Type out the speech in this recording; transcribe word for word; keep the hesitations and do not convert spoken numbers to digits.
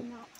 I'm not.